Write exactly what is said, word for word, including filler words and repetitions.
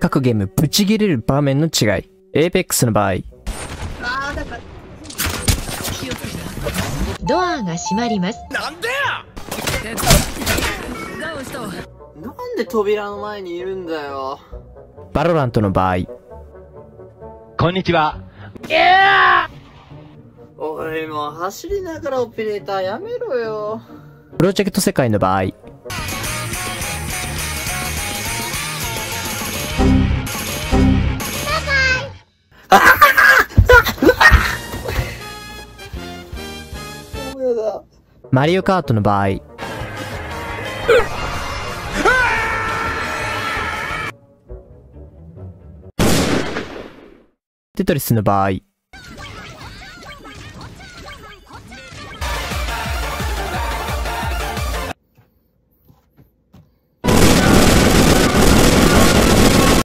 各ゲームブチギレる場面の違い。エーペックスの場合、ドアが閉まります。なんでや。なんで扉の前にいるんだよ。バロラントの場合、こんにちは。俺も走りながらオペレーターやめろよ。プロジェクト世界の場合、マリオカートの場合、テトリスの場合。